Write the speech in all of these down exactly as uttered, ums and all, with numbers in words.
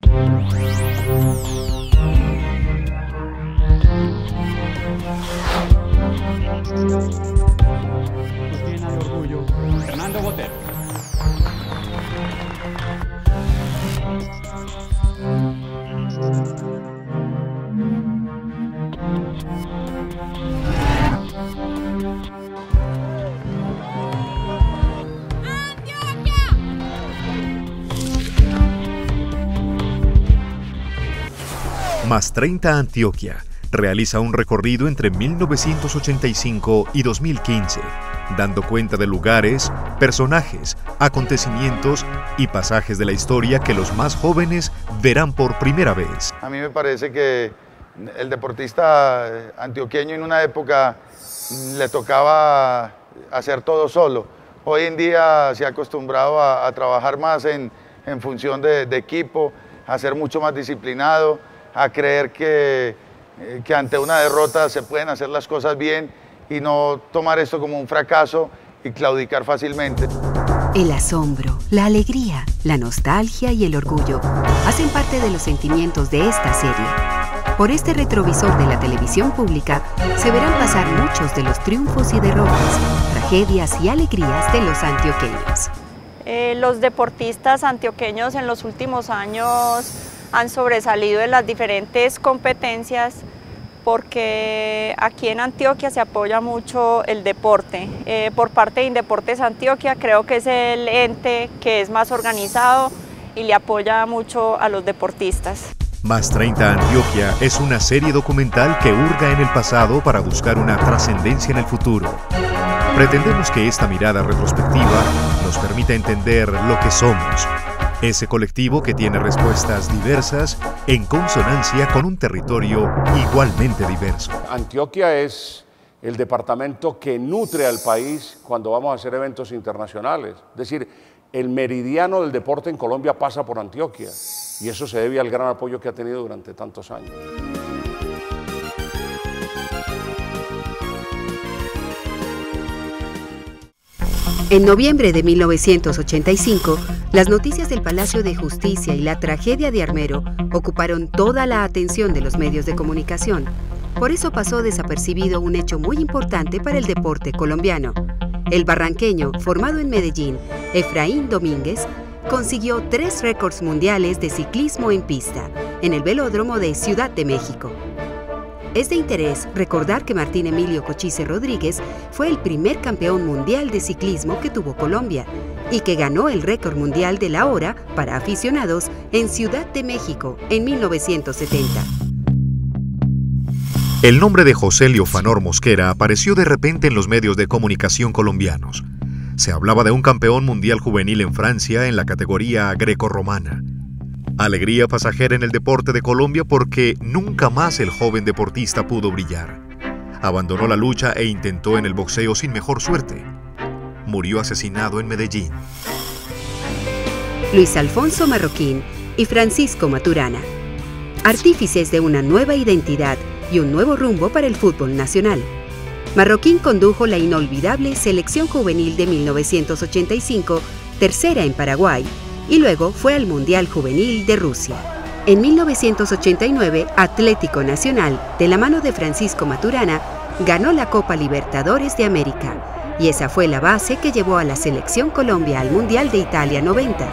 Tiene al orgullo Hernán Botero. Más treinta Antioquia realiza un recorrido entre mil novecientos ochenta y cinco y dos mil quince, dando cuenta de lugares, personajes, acontecimientos y pasajes de la historia que los más jóvenes verán por primera vez. A mí me parece que el deportista antioqueño en una época le tocaba hacer todo solo. Hoy en día se ha acostumbrado a, a trabajar más en, en función de, de equipo, a ser mucho más disciplinado, a creer que, que ante una derrota se pueden hacer las cosas bien y no tomar esto como un fracaso y claudicar fácilmente. El asombro, la alegría, la nostalgia y el orgullo hacen parte de los sentimientos de esta serie. Por este retrovisor de la televisión pública se verán pasar muchos de los triunfos y derrotas, tragedias y alegrías de los antioqueños. Eh, los deportistas antioqueños en los últimos años han sobresalido en las diferentes competencias porque aquí en Antioquia se apoya mucho el deporte. Eh, por parte de Indeportes Antioquia creo que es el ente que es más organizado y le apoya mucho a los deportistas. Más treinta Antioquia es una serie documental que hurga en el pasado para buscar una trascendencia en el futuro. Pretendemos que esta mirada retrospectiva nos permita entender lo que somos, ese colectivo que tiene respuestas diversas en consonancia con un territorio igualmente diverso. Antioquia es el departamento que nutre al país cuando vamos a hacer eventos internacionales. Es decir, el meridiano del deporte en Colombia pasa por Antioquia y eso se debe al gran apoyo que ha tenido durante tantos años. En noviembre de mil novecientos ochenta y cinco, las noticias del Palacio de Justicia y la tragedia de Armero ocuparon toda la atención de los medios de comunicación. Por eso pasó desapercibido un hecho muy importante para el deporte colombiano. El barranqueño, formado en Medellín, Efraín Domínguez, consiguió tres récords mundiales de ciclismo en pista, en el velódromo de Ciudad de México. Es de interés recordar que Martín Emilio Cochise Rodríguez fue el primer campeón mundial de ciclismo que tuvo Colombia y que ganó el récord mundial de la hora para aficionados en Ciudad de México en mil novecientos setenta. El nombre de Joselio Fanor Mosquera apareció de repente en los medios de comunicación colombianos. Se hablaba de un campeón mundial juvenil en Francia en la categoría grecorromana. Alegría pasajera en el deporte de Colombia porque nunca más el joven deportista pudo brillar. Abandonó la lucha e intentó en el boxeo sin mejor suerte. Murió asesinado en Medellín. Luis Alfonso Marroquín y Francisco Maturana, artífices de una nueva identidad y un nuevo rumbo para el fútbol nacional. Marroquín condujo la inolvidable selección juvenil de mil novecientos ochenta y cinco, tercera en Paraguay, y luego fue al Mundial Juvenil de Rusia. En mil novecientos ochenta y nueve, Atlético Nacional, de la mano de Francisco Maturana, ganó la Copa Libertadores de América, y esa fue la base que llevó a la Selección Colombia al Mundial de Italia noventa.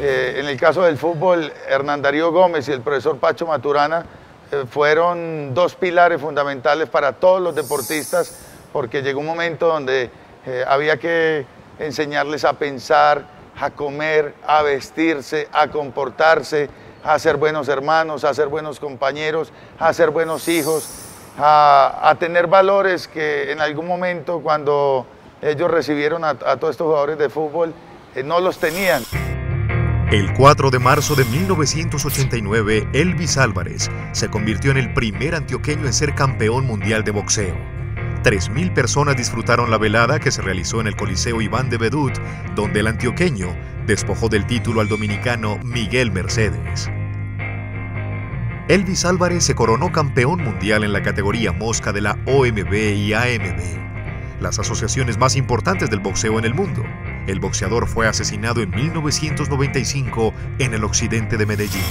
Eh, en el caso del fútbol, Hernán Darío Gómez y el profesor Pacho Maturana eh, fueron dos pilares fundamentales para todos los deportistas, porque llegó un momento donde eh, había que enseñarles a pensar, a comer, a vestirse, a comportarse, a ser buenos hermanos, a ser buenos compañeros, a ser buenos hijos, a, a tener valores que en algún momento cuando ellos recibieron a, a todos estos jugadores de fútbol eh, no los tenían. El cuatro de marzo de mil novecientos ochenta y nueve, Elvis Álvarez se convirtió en el primer antioqueño en ser campeón mundial de boxeo. tres mil personas disfrutaron la velada que se realizó en el Coliseo Iván de Bedout, donde el antioqueño despojó del título al dominicano Miguel Mercedes. Elvis Álvarez se coronó campeón mundial en la categoría mosca de la O M B y A M B, las asociaciones más importantes del boxeo en el mundo. El boxeador fue asesinado en mil novecientos noventa y cinco en el occidente de Medellín.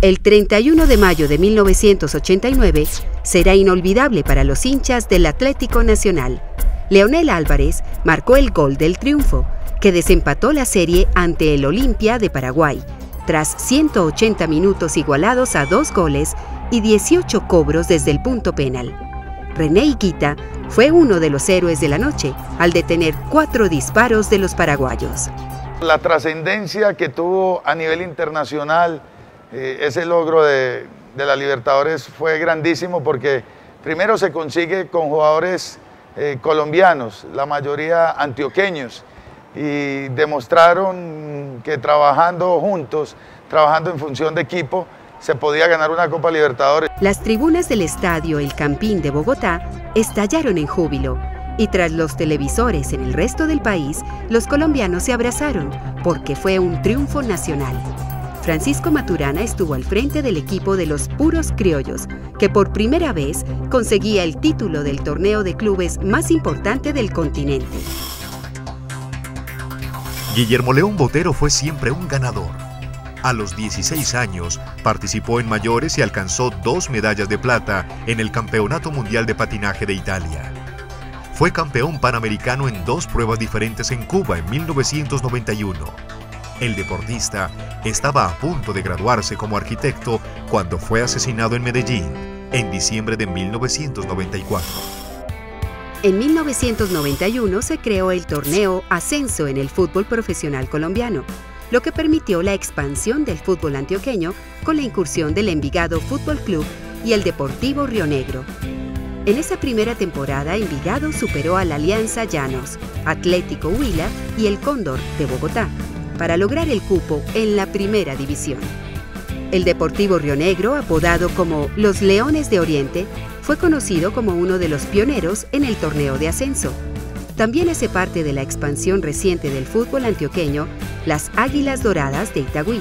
El treinta y uno de mayo de mil novecientos ochenta y nueve será inolvidable para los hinchas del Atlético Nacional. Leonel Álvarez marcó el gol del triunfo, que desempató la serie ante el Olimpia de Paraguay, tras ciento ochenta minutos igualados a dos goles y dieciocho cobros desde el punto penal. René Higuita fue uno de los héroes de la noche al detener cuatro disparos de los paraguayos. La trascendencia que tuvo a nivel internacional eh, ese logro de, de la Libertadores fue grandísimo, porque primero se consigue con jugadores eh, colombianos, la mayoría antioqueños, y demostraron que trabajando juntos, trabajando en función de equipo, se podía ganar una Copa Libertadores. Las tribunas del estadio El Campín de Bogotá estallaron en júbilo y tras los televisores en el resto del país, los colombianos se abrazaron porque fue un triunfo nacional. Francisco Maturana estuvo al frente del equipo de los puros criollos, que por primera vez conseguía el título del torneo de clubes más importante del continente. Guillermo León Botero fue siempre un ganador. A los dieciséis años participó en mayores y alcanzó dos medallas de plata en el Campeonato Mundial de Patinaje de Italia. Fue campeón panamericano en dos pruebas diferentes en Cuba en mil novecientos noventa y uno. El deportista estaba a punto de graduarse como arquitecto cuando fue asesinado en Medellín en diciembre de mil novecientos noventa y cuatro. En mil novecientos noventa y uno se creó el torneo Ascenso en el fútbol profesional colombiano, lo que permitió la expansión del fútbol antioqueño con la incursión del Envigado Fútbol Club y el Deportivo Río Negro. En esa primera temporada, Envigado superó a la Alianza Llanos, Atlético Huila y el Cóndor de Bogotá para lograr el cupo en la primera división. El Deportivo Río Negro, apodado como los Leones de Oriente, fue conocido como uno de los pioneros en el torneo de ascenso. También hace parte de la expansión reciente del fútbol antioqueño las Águilas Doradas de Itagüí.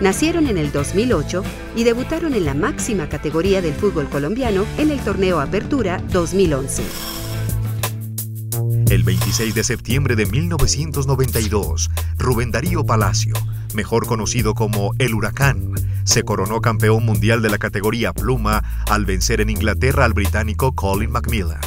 Nacieron en el dos mil ocho y debutaron en la máxima categoría del fútbol colombiano en el torneo Apertura dos mil once. El veintiséis de septiembre de mil novecientos noventa y dos, Rubén Darío Palacio, mejor conocido como El Huracán, se coronó campeón mundial de la categoría pluma al vencer en Inglaterra al británico Colin Macmillan.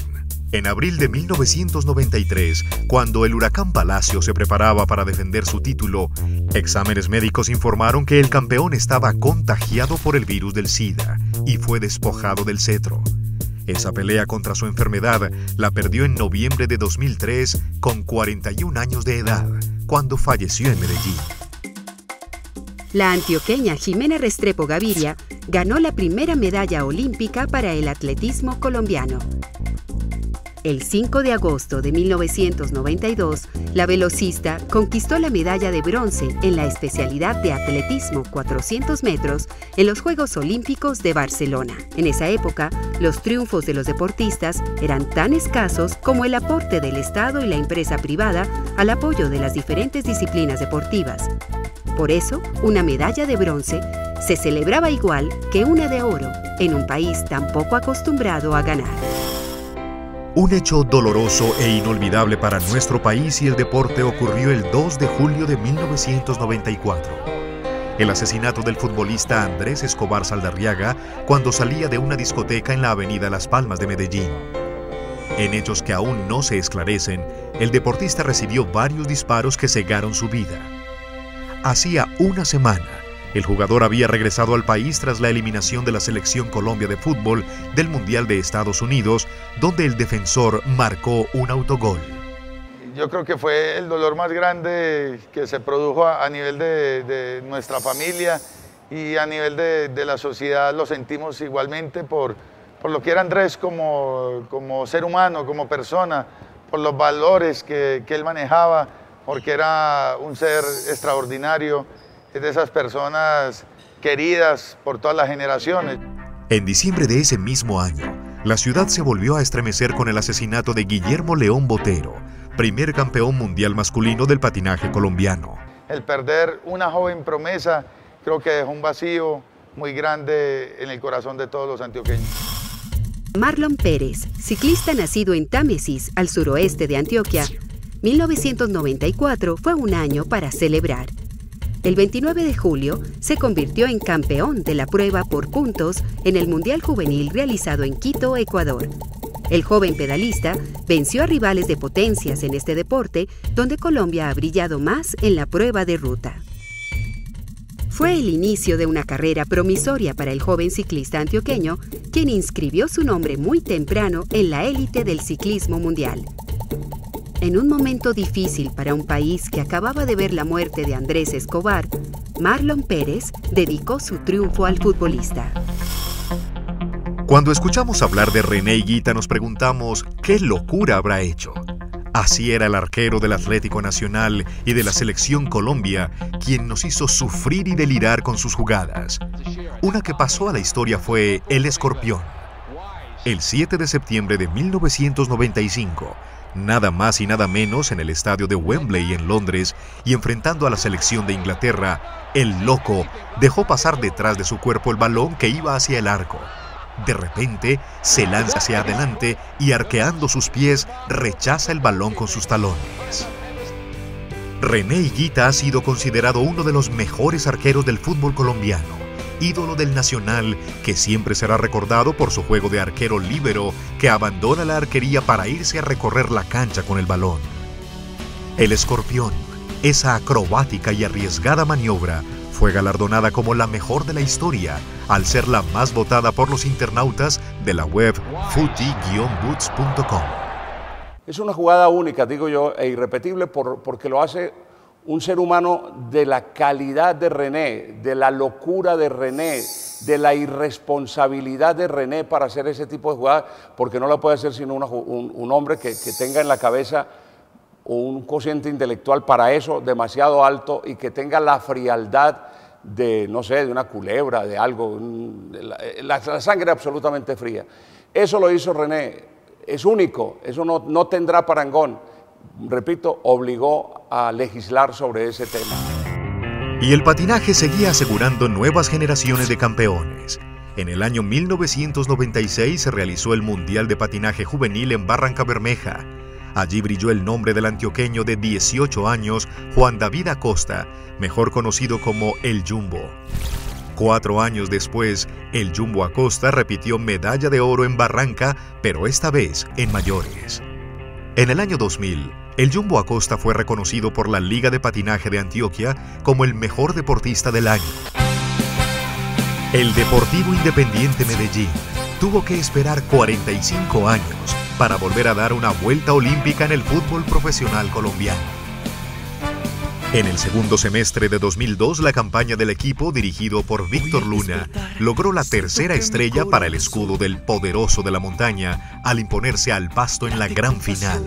En abril de mil novecientos noventa y tres, cuando el Huracán Palacio se preparaba para defender su título, exámenes médicos informaron que el campeón estaba contagiado por el virus del SIDA y fue despojado del cetro. Esa pelea contra su enfermedad la perdió en noviembre de dos mil tres con cuarenta y un años de edad, cuando falleció en Medellín. La antioqueña Jimena Restrepo Gaviria ganó la primera medalla olímpica para el atletismo colombiano. El cinco de agosto de mil novecientos noventa y dos, la velocista conquistó la medalla de bronce en la especialidad de atletismo cuatrocientos metros en los Juegos Olímpicos de Barcelona. En esa época, los triunfos de los deportistas eran tan escasos como el aporte del Estado y la empresa privada al apoyo de las diferentes disciplinas deportivas. Por eso, una medalla de bronce se celebraba igual que una de oro en un país tan poco acostumbrado a ganar. Un hecho doloroso e inolvidable para nuestro país y el deporte ocurrió el dos de julio de mil novecientos noventa y cuatro. El asesinato del futbolista Andrés Escobar Saldarriaga cuando salía de una discoteca en la avenida Las Palmas de Medellín. En hechos que aún no se esclarecen, el deportista recibió varios disparos que cegaron su vida. Hacía una semana, el jugador había regresado al país tras la eliminación de la Selección Colombia de Fútbol del Mundial de Estados Unidos, donde el defensor marcó un autogol. Yo creo que fue el dolor más grande que se produjo a, a nivel de, de nuestra familia y a nivel de, de la sociedad. Lo sentimos igualmente por, por lo que era Andrés como, como ser humano, como persona, por los valores que, que él manejaba, porque era un ser extraordinario, es de esas personas queridas por todas las generaciones. En diciembre de ese mismo año, la ciudad se volvió a estremecer con el asesinato de Guillermo León Botero, primer campeón mundial masculino del patinaje colombiano. El perder una joven promesa creo que dejó un vacío muy grande en el corazón de todos los antioqueños. Marlon Pérez, ciclista nacido en Támesis, al suroeste de Antioquia, mil novecientos noventa y cuatro fue un año para celebrar. El veintinueve de julio se convirtió en campeón de la prueba por puntos en el Mundial Juvenil realizado en Quito, Ecuador. El joven pedalista venció a rivales de potencias en este deporte, donde Colombia ha brillado más en la prueba de ruta. Fue el inicio de una carrera promisoria para el joven ciclista antioqueño, quien inscribió su nombre muy temprano en la élite del ciclismo mundial. En un momento difícil para un país que acababa de ver la muerte de Andrés Escobar, Marlon Pérez dedicó su triunfo al futbolista. Cuando escuchamos hablar de René Higuita nos preguntamos qué locura habrá hecho. Así era el arquero del Atlético Nacional y de la Selección Colombia, quien nos hizo sufrir y delirar con sus jugadas. Una que pasó a la historia fue el Escorpión. El siete de septiembre de mil novecientos noventa y cinco, nada más y nada menos en el estadio de Wembley en Londres y enfrentando a la selección de Inglaterra, el Loco dejó pasar detrás de su cuerpo el balón que iba hacia el arco. De repente, se lanza hacia adelante y arqueando sus pies, rechaza el balón con sus talones. René Higuita ha sido considerado uno de los mejores arqueros del fútbol colombiano, ídolo del Nacional, que siempre será recordado por su juego de arquero líbero que abandona la arquería para irse a recorrer la cancha con el balón. El Escorpión, esa acrobática y arriesgada maniobra, fue galardonada como la mejor de la historia, al ser la más votada por los internautas de la web footy guion boots punto com. Es una jugada única, digo yo, e irrepetible por, porque lo hace un ser humano de la calidad de René, de la locura de René, de la irresponsabilidad de René para hacer ese tipo de jugadas, porque no la puede hacer sino una, un, un hombre que, que tenga en la cabeza un cociente intelectual para eso demasiado alto y que tenga la frialdad de, no sé, de una culebra, de algo, de la, la, la sangre absolutamente fría. Eso lo hizo René, es único, eso no, no tendrá parangón. Repito, obligó a legislar sobre ese tema. Y el patinaje seguía asegurando nuevas generaciones de campeones. En el año mil novecientos noventa y seis se realizó el Mundial de Patinaje Juvenil en Barranca Bermeja. Allí brilló el nombre del antioqueño de dieciocho años, Juan David Acosta, mejor conocido como El Jumbo. Cuatro años después, El Jumbo Acosta repitió medalla de oro en Barranca, pero esta vez en mayores. En el año dos mil, El Jumbo Acosta fue reconocido por la Liga de Patinaje de Antioquia como el mejor deportista del año. El Deportivo Independiente Medellín tuvo que esperar cuarenta y cinco años para volver a dar una vuelta olímpica en el fútbol profesional colombiano. En el segundo semestre de dos mil dos, la campaña del equipo, dirigido por Víctor Luna, logró la tercera estrella para el escudo del Poderoso de la Montaña al imponerse al Pasto en la gran final.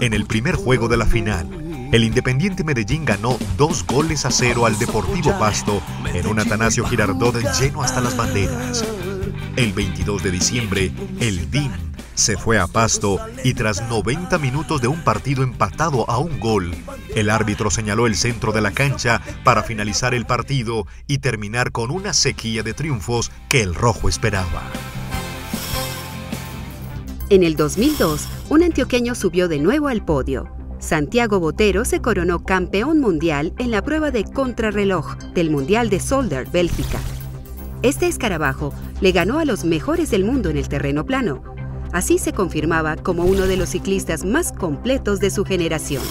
En el primer juego de la final, el Independiente Medellín ganó dos goles a cero al Deportivo Pasto en un Atanasio Girardot lleno hasta las banderas. El veintidós de diciembre, el D I N se fue a Pasto y tras noventa minutos de un partido empatado a un gol, el árbitro señaló el centro de la cancha para finalizar el partido y terminar con una sequía de triunfos que el rojo esperaba. En el dos mil dos, un antioqueño subió de nuevo al podio. Santiago Botero se coronó campeón mundial en la prueba de contrarreloj del Mundial de Zolder, Bélgica. Este escarabajo le ganó a los mejores del mundo en el terreno plano. Así se confirmaba como uno de los ciclistas más completos de su generación.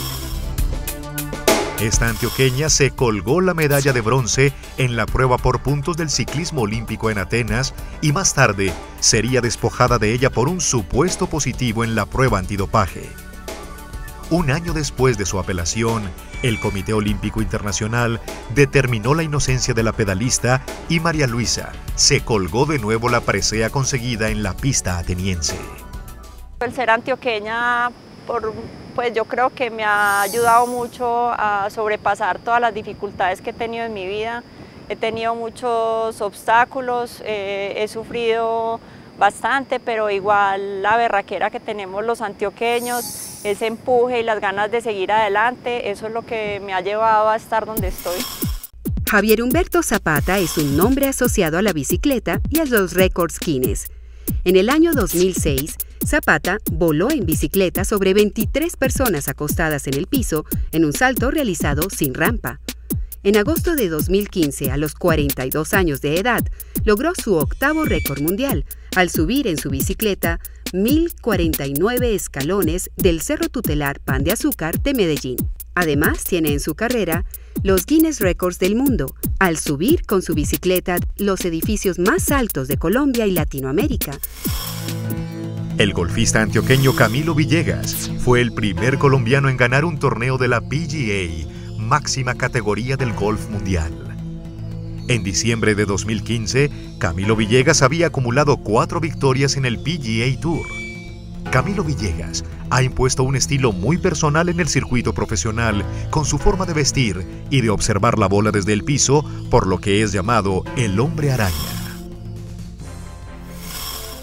Esta antioqueña se colgó la medalla de bronce en la prueba por puntos del ciclismo olímpico en Atenas y más tarde sería despojada de ella por un supuesto positivo en la prueba antidopaje. Un año después de su apelación, el Comité Olímpico Internacional determinó la inocencia de la pedalista y María Luisa se colgó de nuevo la presea conseguida en la pista ateniense. El ser antioqueña, por, pues yo creo que me ha ayudado mucho a sobrepasar todas las dificultades que he tenido en mi vida. He tenido muchos obstáculos, eh, he sufrido bastante, pero igual la berraquera que tenemos los antioqueños, ese empuje y las ganas de seguir adelante, eso es lo que me ha llevado a estar donde estoy. Javier Humberto Zapata es un nombre asociado a la bicicleta y a los récords Guinness. En el año dos mil seis Zapata voló en bicicleta sobre veintitrés personas acostadas en el piso en un salto realizado sin rampa. En agosto de dos mil quince, a los cuarenta y dos años de edad, logró su octavo récord mundial al subir en su bicicleta mil cuarenta y nueve escalones del Cerro Tutelar Pan de Azúcar de Medellín. Además, tiene en su carrera los Guinness Records del mundo al subir con su bicicleta los edificios más altos de Colombia y Latinoamérica. El golfista antioqueño Camilo Villegas fue el primer colombiano en ganar un torneo de la P G A, máxima categoría del golf mundial. En diciembre de dos mil quince, Camilo Villegas había acumulado cuatro victorias en el P G A Tour. Camilo Villegas ha impuesto un estilo muy personal en el circuito profesional, con su forma de vestir y de observar la bola desde el piso, por lo que es llamado el hombre araña.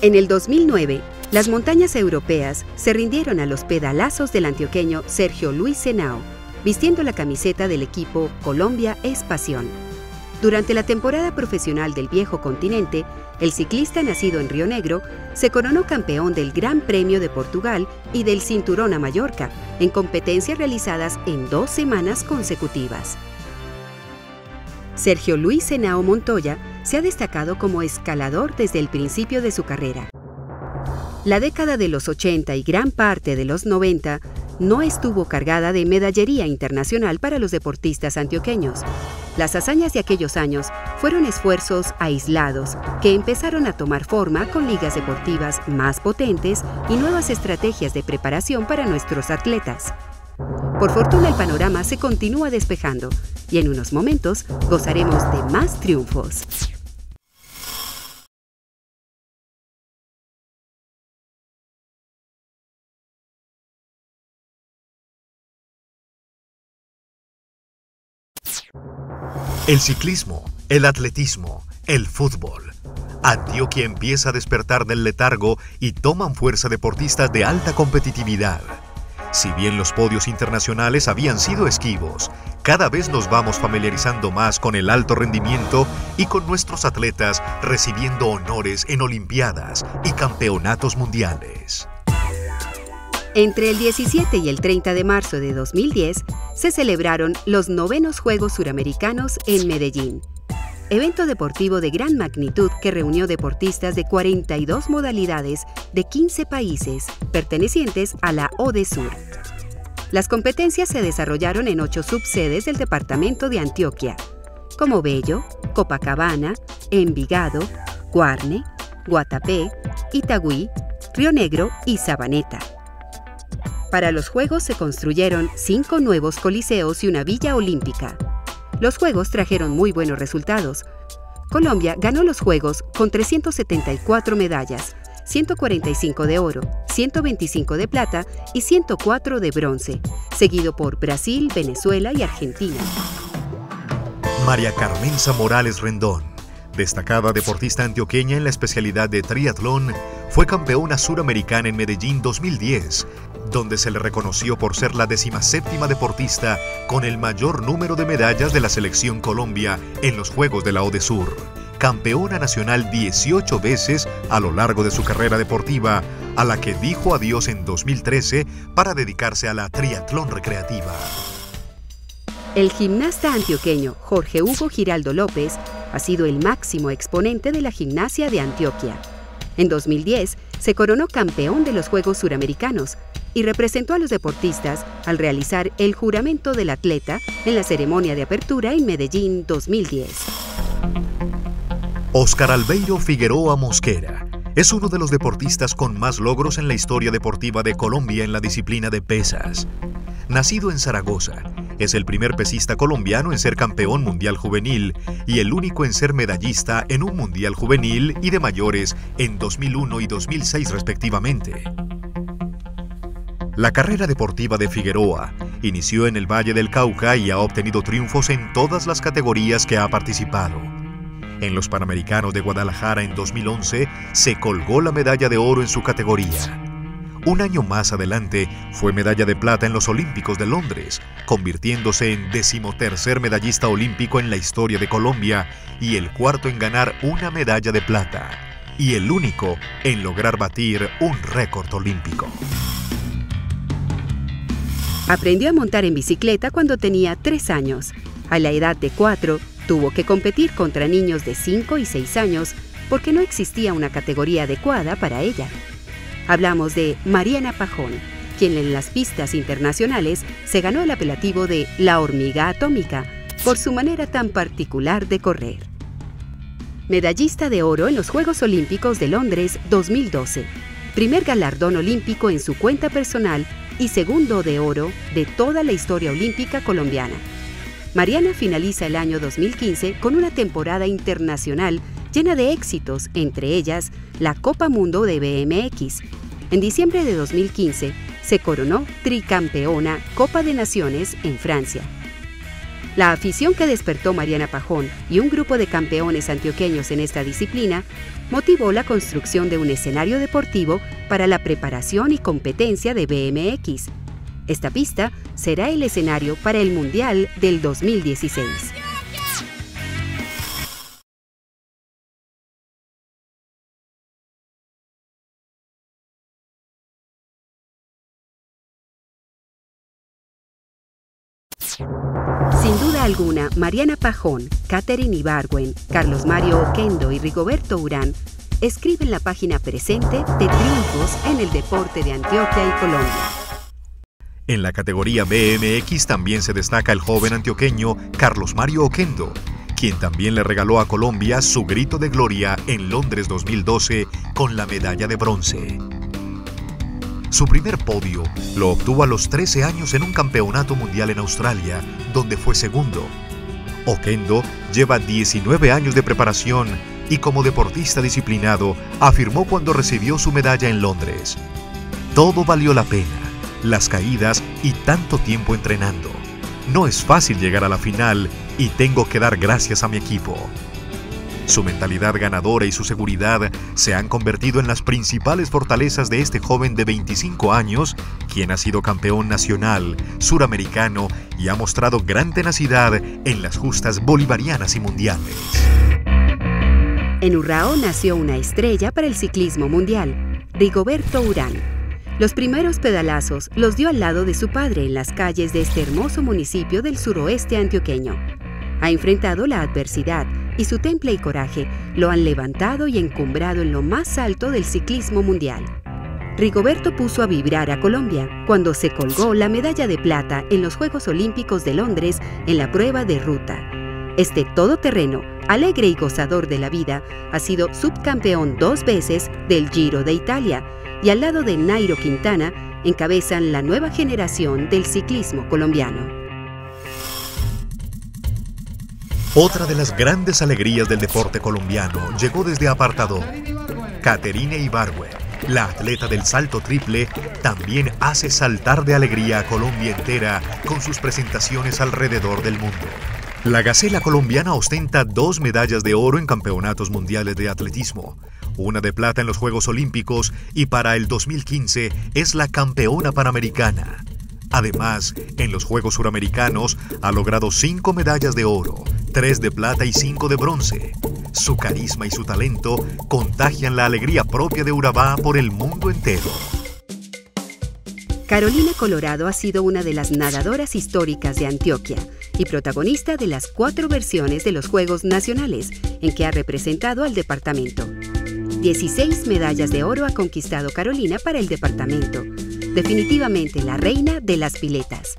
En el dos mil nueve, las montañas europeas se rindieron a los pedalazos del antioqueño Sergio Luis Henao, vistiendo la camiseta del equipo Colombia es Pasión. Durante la temporada profesional del viejo continente, el ciclista nacido en Río Negro se coronó campeón del Gran Premio de Portugal y del Cinturón a Mallorca, en competencias realizadas en dos semanas consecutivas. Sergio Luis Henao Montoya se ha destacado como escalador desde el principio de su carrera. La década de los ochenta y gran parte de los noventa no estuvo cargada de medallería internacional para los deportistas antioqueños. Las hazañas de aquellos años fueron esfuerzos aislados que empezaron a tomar forma con ligas deportivas más potentes y nuevas estrategias de preparación para nuestros atletas. Por fortuna, el panorama se continúa despejando y en unos momentos gozaremos de más triunfos. El ciclismo, el atletismo, el fútbol. Antioquia empieza a despertar del letargo y toman fuerza deportistas de alta competitividad. Si bien los podios internacionales habían sido esquivos, cada vez nos vamos familiarizando más con el alto rendimiento y con nuestros atletas recibiendo honores en olimpiadas y campeonatos mundiales. Entre el diecisiete y el treinta de marzo de dos mil diez, se celebraron los novenos Juegos Suramericanos en Medellín. Evento deportivo de gran magnitud que reunió deportistas de cuarenta y dos modalidades de quince países pertenecientes a la ODESUR. Las competencias se desarrollaron en ocho subsedes del departamento de Antioquia, como Bello, Copacabana, Envigado, Guarne, Guatapé, Itagüí, Río Negro y Sabaneta. Para los Juegos se construyeron cinco nuevos coliseos y una villa olímpica. Los Juegos trajeron muy buenos resultados. Colombia ganó los Juegos con trescientas setenta y cuatro medallas, ciento cuarenta y cinco de oro, ciento veinticinco de plata y ciento cuatro de bronce, seguido por Brasil, Venezuela y Argentina. María Carmen Morales Rendón, destacada deportista antioqueña en la especialidad de triatlón, fue campeona suramericana en Medellín dos mil diez, donde se le reconoció por ser la decimoséptima deportista con el mayor número de medallas de la selección Colombia en los Juegos de la ODESUR. Campeona nacional dieciocho veces a lo largo de su carrera deportiva, a la que dijo adiós en dos mil trece para dedicarse a la triatlón recreativa. El gimnasta antioqueño Jorge Hugo Giraldo López ha sido el máximo exponente de la gimnasia de Antioquia. En dos mil diez se coronó campeón de los Juegos Suramericanos y representó a los deportistas al realizar el juramento del atleta en la ceremonia de apertura en Medellín dos mil diez. Óscar Albeiro Figueroa Mosquera es uno de los deportistas con más logros en la historia deportiva de Colombia en la disciplina de pesas. Nacido en Zaragoza, es el primer pesista colombiano en ser campeón mundial juvenil y el único en ser medallista en un mundial juvenil y de mayores en dos mil uno y dos mil seis respectivamente. La carrera deportiva de Figueroa inició en el Valle del Cauca y ha obtenido triunfos en todas las categorías que ha participado. En los Panamericanos de Guadalajara en dos mil once se colgó la medalla de oro en su categoría. Un año más adelante fue medalla de plata en los Olímpicos de Londres, convirtiéndose en decimotercer medallista olímpico en la historia de Colombia y el cuarto en ganar una medalla de plata. y el único en lograr batir un récord olímpico. Aprendió a montar en bicicleta cuando tenía tres años. A la edad de cuatro, tuvo que competir contra niños de cinco y seis años porque no existía una categoría adecuada para ella. Hablamos de Mariana Pajón, quien en las pistas internacionales se ganó el apelativo de la hormiga atómica por su manera tan particular de correr. Medallista de oro en los Juegos Olímpicos de Londres dos mil doce, primer galardón olímpico en su cuenta personal y segundo de oro de toda la historia olímpica colombiana. Mariana finaliza el año dos mil quince con una temporada internacional llena de éxitos, entre ellas la Copa Mundo de B M X. En diciembre de dos mil quince se coronó tricampeona Copa de Naciones en Francia. La afición que despertó Mariana Pajón y un grupo de campeones antioqueños en esta disciplina motivó la construcción de un escenario deportivo para la preparación y competencia de B M X. Esta pista será el escenario para el Mundial del dos mil dieciséis. Sin duda alguna, Mariana Pajón, Catherine Ibargüen, Carlos Mario Oquendo y Rigoberto Urán escriben la página presente de triunfos en el deporte de Antioquia y Colombia. En la categoría B M X también se destaca el joven antioqueño Carlos Mario Oquendo, quien también le regaló a Colombia su grito de gloria en Londres dos mil doce con la medalla de bronce. Su primer podio lo obtuvo a los trece años en un campeonato mundial en Australia, donde fue segundo. Oquendo lleva diecinueve años de preparación y como deportista disciplinado afirmó cuando recibió su medalla en Londres: todo valió la pena, las caídas y tanto tiempo entrenando. No es fácil llegar a la final y tengo que dar gracias a mi equipo. Su mentalidad ganadora y su seguridad se han convertido en las principales fortalezas de este joven de veinticinco años, quien ha sido campeón nacional, suramericano y ha mostrado gran tenacidad en las justas bolivarianas y mundiales. En Urrao nació una estrella para el ciclismo mundial, Rigoberto Urán. Los primeros pedalazos los dio al lado de su padre en las calles de este hermoso municipio del suroeste antioqueño. Ha enfrentado la adversidad y su temple y coraje lo han levantado y encumbrado en lo más alto del ciclismo mundial. Rigoberto puso a vibrar a Colombia cuando se colgó la medalla de plata en los Juegos Olímpicos de Londres en la prueba de ruta. Este todoterreno, alegre y gozador de la vida, ha sido subcampeón dos veces del Giro de Italia y al lado de Nairo Quintana encabezan la nueva generación del ciclismo colombiano. Otra de las grandes alegrías del deporte colombiano llegó desde apartador. Catherine Ibargüen, la atleta del salto triple, también hace saltar de alegría a Colombia entera con sus presentaciones alrededor del mundo. La gacela colombiana ostenta dos medallas de oro en campeonatos mundiales de atletismo, una de plata en los Juegos Olímpicos y para el dos mil quince es la campeona panamericana. Además, en los Juegos Suramericanos ha logrado cinco medallas de oro, tres de plata y cinco de bronce. Su carisma y su talento contagian la alegría propia de Urabá por el mundo entero. Carolina Colorado ha sido una de las nadadoras históricas de Antioquia y protagonista de las cuatro versiones de los Juegos Nacionales en que ha representado al departamento. dieciséis medallas de oro ha conquistado Carolina para el departamento. Definitivamente la reina de las piletas.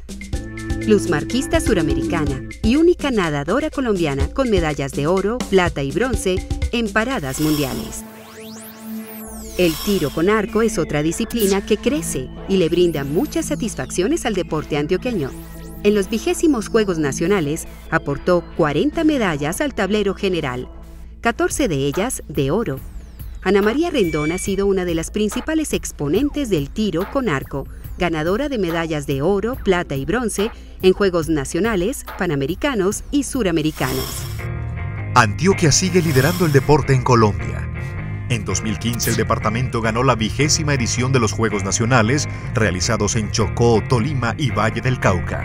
Plusmarquista suramericana y única nadadora colombiana con medallas de oro, plata y bronce en paradas mundiales. El tiro con arco es otra disciplina que crece y le brinda muchas satisfacciones al deporte antioqueño. En los vigésimos Juegos Nacionales aportó cuarenta medallas al tablero general, catorce de ellas de oro. Ana María Rendón ha sido una de las principales exponentes del tiro con arco, ganadora de medallas de oro, plata y bronce en Juegos Nacionales, Panamericanos y Suramericanos. Antioquia sigue liderando el deporte en Colombia. En dos mil quince el departamento ganó la vigésima edición de los Juegos Nacionales realizados en Chocó, Tolima y Valle del Cauca.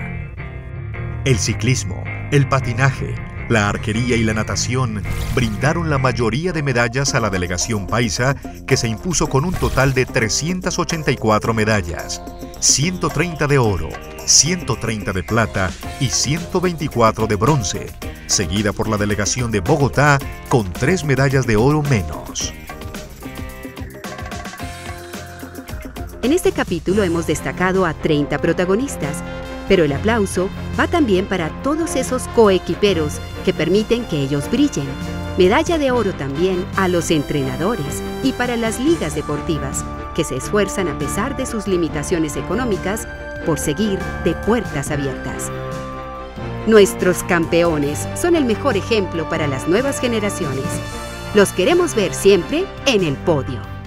El ciclismo, el patinaje, la arquería y la natación brindaron la mayoría de medallas a la delegación paisa, que se impuso con un total de trescientas ochenta y cuatro medallas, ciento treinta de oro, ciento treinta de plata y ciento veinticuatro de bronce, seguida por la delegación de Bogotá con tres medallas de oro menos. En este capítulo hemos destacado a treinta protagonistas, pero el aplauso va también para todos esos coequiperos que permiten que ellos brillen. Medalla de oro también a los entrenadores y para las ligas deportivas, que se esfuerzan a pesar de sus limitaciones económicas por seguir de puertas abiertas. Nuestros campeones son el mejor ejemplo para las nuevas generaciones. Los queremos ver siempre en el podio.